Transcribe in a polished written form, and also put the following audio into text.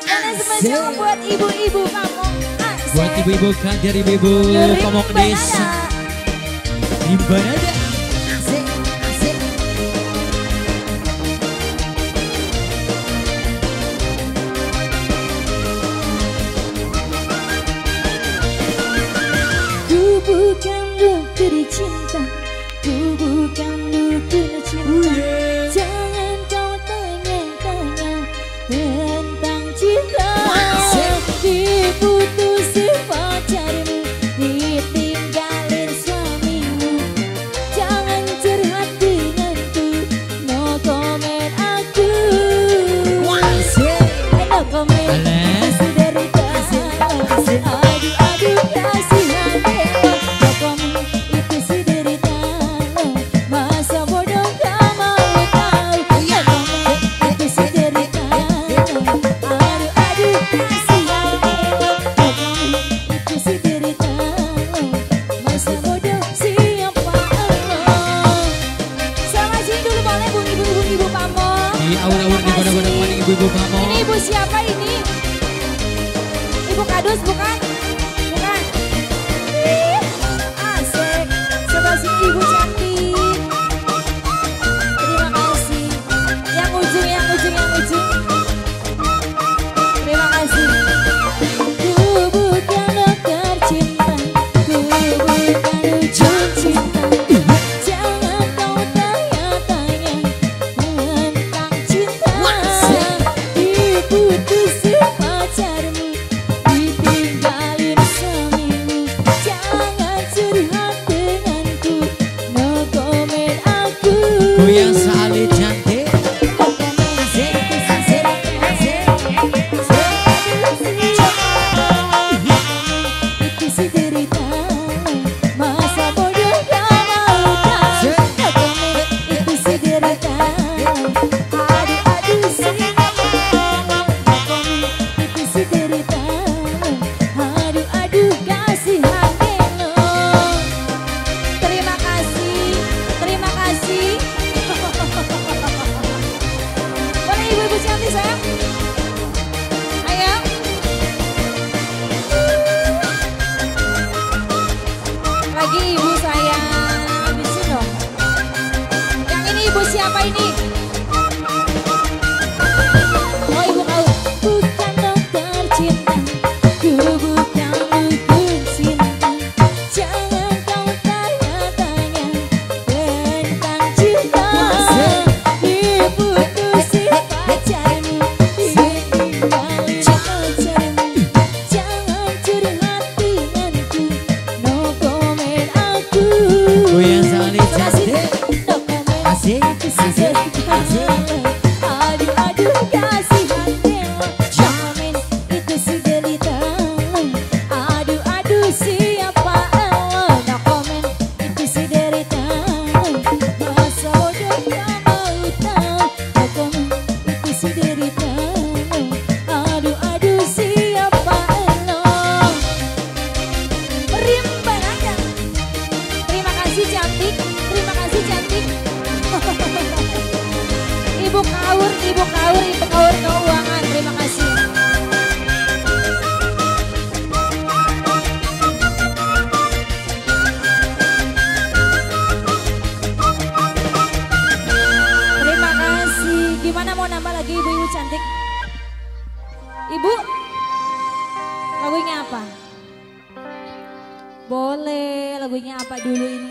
Karena spesial buat ibu-ibu kampung asik. Buat ibu-ibu kan dari ibu kampung desa. Ibadah. Bukan dokter cinta, ku bukan dokter cinta. Jangan kau tanya-tanya tentang cinta. Diputusi pacarmu, ditinggalin suamimu. Jangan curhat denganku, no comment aku. No comment. Kasih dari kasih. Ini ibu siapa ini? Ibu Kadus bukan? Bukan. Asik. Coba si ibu cantik. Terima kasih. Yang ujung, yang ujung, yang ujung. Terima kasih. Ku bukan dokter cinta, ku bukan ujung cinta. Jangan kau tanya-tanya tentang cinta. Putusi pacarmu, ditinggalin suamimu. Jangan curhat denganku, no comment aku. Ku yang selalu cantik. Itu si derita masa bodoh gak mau tahu. No comment, itu si derita. Aduh-aduh sih. Lagi ibu saya habisin dong. Yang ini ibu siapa ini? Oh Ibu Kaur. Bukan dokter cinta, ku bukan dokter cinta. Jangan kau tanya-tanya tentang cinta. Diputusi pacarmu, ditinggalin pacarmu. Jangan curhat denganku, no comment aku. Asik, asik, asik. Aduh-aduh kasihan dia. Jamin itu si derita. Aduh-aduh siapa Allah. No comment, itu si derita. Masa bodoh gak mau tahu. No comment, itu si derita. Aduh-aduh siapa Allah. Rimban aja. Terima kasih cantik. Terima kasih cantik. Ibu Kaur, Ibu Kaur Keuangan. Terima kasih. Terima kasih. Gimana mau nambah lagi ibu-ibu cantik? Ibu, lagunya apa? Boleh, lagunya apa dulu ini?